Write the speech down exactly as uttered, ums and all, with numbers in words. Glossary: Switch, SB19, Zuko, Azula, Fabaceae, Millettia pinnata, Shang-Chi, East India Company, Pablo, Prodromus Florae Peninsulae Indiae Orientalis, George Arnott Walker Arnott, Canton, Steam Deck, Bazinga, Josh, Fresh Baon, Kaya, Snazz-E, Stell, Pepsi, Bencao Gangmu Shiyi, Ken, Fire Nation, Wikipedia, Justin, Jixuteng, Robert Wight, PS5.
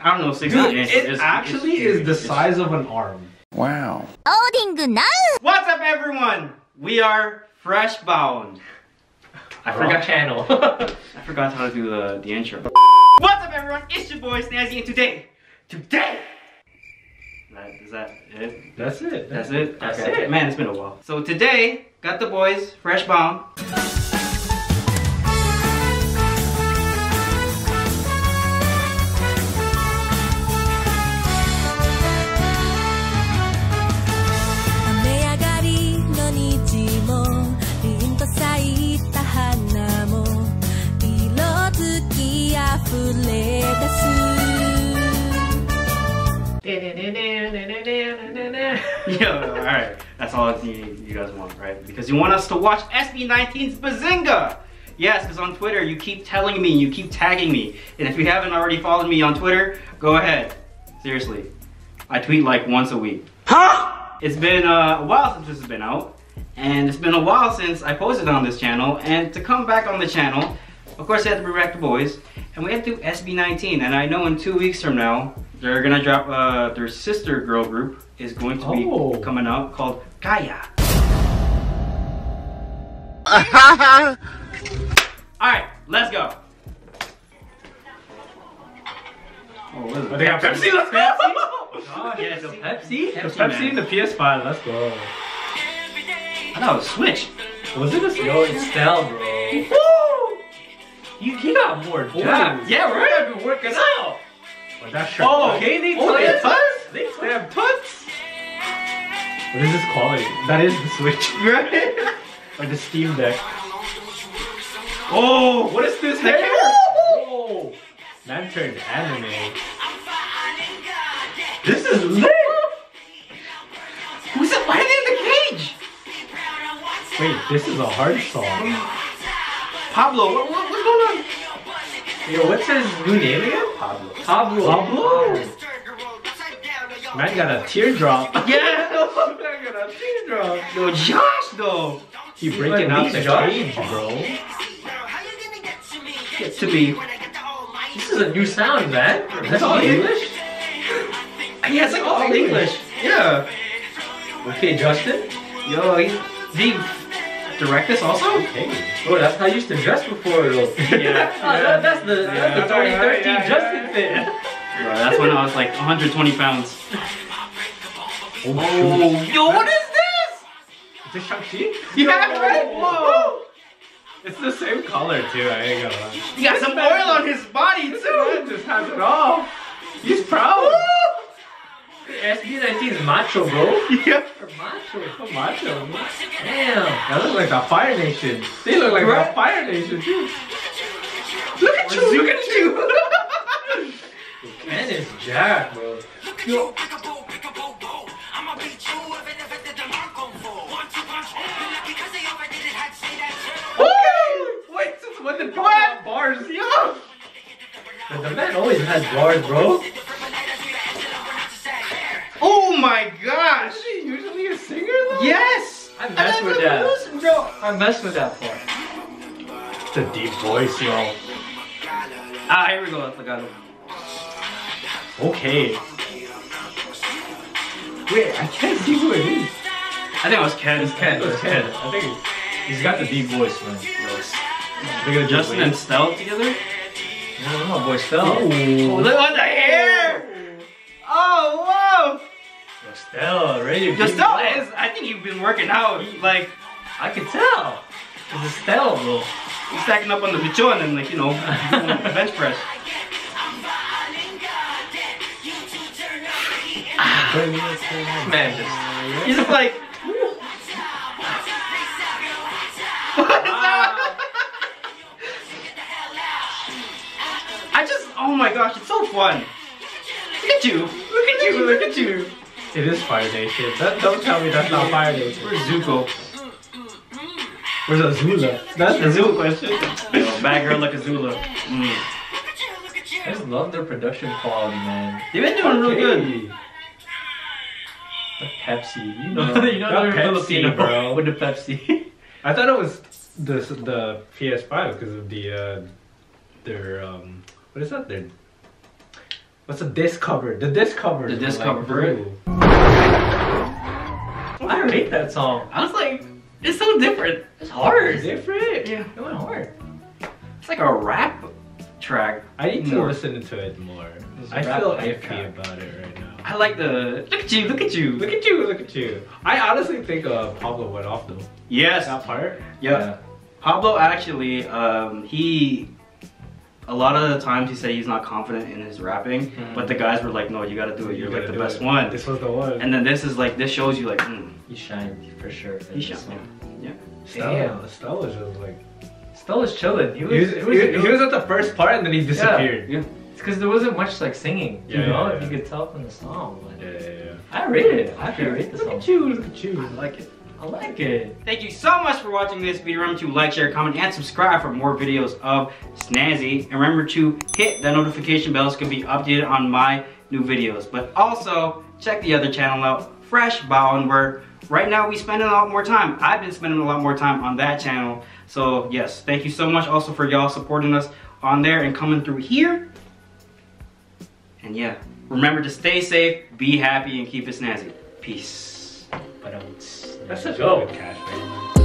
I don't know, six Dude, inches. It it's, actually it's, is the it's, size of an arm. Wow. What's up, everyone? We are Fresh Baon. I Wrong forgot channel. I forgot how to do the, the intro. What's up, everyone? It's your boy Snazz-E, and today, today. That, is that it? That's it. That's it. That's okay. it. Man, it's been a while. So today, got the boys Fresh Baon. Yo, alright, that's all you, you guys want, right? Because you want us to watch S B nineteen's Bazinga! Yes, because on Twitter you keep telling me, you keep tagging me. And if you haven't already followed me on Twitter, go ahead. Seriously. I tweet like once a week. Huh? It's been uh, a while since this has been out. And it's been a while since I posted on this channel. And to come back on the channel, of course I had to react the boys. And we had to do S B nineteen. And I know in two weeks from now, they're gonna drop, uh, their sister girl group is going to be oh. coming out called Kaya. Alright, let's go. Oh, what is it? They got Pepsi, let's go! Oh, yeah, so Pepsi? Pepsi, Pepsi, Pepsi and the P S five, let's go. I thought it was Switch. Was it a Switch? No, it's Stell, bro. Woo! You, you got more jobs. Yeah, we're gonna be working out. Oh, that's sure. Oh, okay, they oh, play toots? They have toots? What is this quality? That is the Switch, right? Or the Steam Deck. Oh, what is this hair? Whoa! Man turned anime. This is lit! Who's it fighting in the cage? Wait, this is a hard song. Pablo, what, what, what's going on? Yo, what's his new name again? Pablo. Pablo. Pablo. Man got a teardrop. Yeah, no, man got a teardrop. Yo, Josh though. He breaking out the cage, bro. Get to be. This is a new sound, man. That's all English. Yeah, it's like all English. Yeah. Okay, Justin. Yo, he's deep. Direct this also? Okay. Oh, that's how I used to dress before. Yeah. yeah. Oh, that's the, yeah. that's the twenty thirteen right, yeah, Justin fit. Yeah. Bro, that's when I was like one hundred twenty pounds. Oh, oh yo, what is this? Is this Shang-Chi? Yeah, no. right? Whoa. It's the same color too, I ain't gonna lie. He got some oil on his body too. This man just has it all. He's proud. S B nineteen is macho, bro. Yeah. Or macho. Oh, macho. Bro. Damn. That looks like the Fire Nation. They look like right? the Fire Nation, too. Look at or you. Look at you. Ken is jacked, bro. Yo. Ooh. Wait, since when did Pablo have bars? Yo. But the man always has bars, bro. Oh my gosh! Is he usually a singer though? Yes! I mess with that. Listen, bro. I mess with that part. It's a deep voice, yo. Ah, here we go. I got it. Okay. Wait, I can't see who it is. I think it was Ken. It's Ken. It was Ken. I think he's got the deep voice, man. Look at Justin and Stell together? I don't know, boy Stell. Oh, look at the hair! Oh, wow! Stell already. Stell is. I think you've been working out. Like, I can tell. It's Stell, bro. He's stacking up on the bicho and then, like, you know, doing the bench press. ah, man, just he's just like. what is that? I just. Oh my gosh, it's so fun. Look at you. Look at you. Look at you. It is Fire Nation. That, don't tell me that's not Fire Nation. Where's Zuko? Where's Azula? That's the Zuko question. Yo, bad girl like Azula. Mm. I just love their production quality, man. They've been doing okay. real good. The Pepsi. You know, you know they're Filipino, bro. With the Pepsi. I thought it was the, the P S five because of the, uh, their, um, what is that? Their What's a disc cover? The disc cover. The disc cover. Like, I hate that song. I was like, it's so different. It's hard. It's different. Yeah, it went hard. It's like a rap track. I need more. to listen to it more. I feel iffy about it right now. I like the look at you, look at you, look at you, look at you. I honestly think uh, Pablo went off though. Yes. That part. Yep. Yeah. Pablo actually, um, he. A lot of the times he said he's not confident in his rapping, mm. but the guys were like, no, you gotta do it. You're you like the best it. one. This was the one. And then this is like, this shows you like, mm. You shined for sure. He shined. Yeah. Stell, Stell was just like... Stell was chilling. He was, he, was, he, was, he, was, he was at the first part and then he disappeared. Yeah. Yeah. It's because there wasn't much like singing, you yeah, know? Yeah, yeah. You could tell from the song. Like, yeah, yeah, yeah. I rate it. I actually rate the song. Look at you, look at you. I like it. I like it. Thank you so much for watching this video. Remember to like, share, comment, and subscribe for more videos of Snazz-E. And remember to hit that notification bell so you can be updated on my new videos. But also, check the other channel out, Fresh Baon, where right now we spend a lot more time. I've been spending a lot more time on that channel. So yes, thank you so much also for y'all supporting us on there and coming through here. And yeah, remember to stay safe, be happy, and keep it snazzy. Peace. But um, That's such a good catch, man.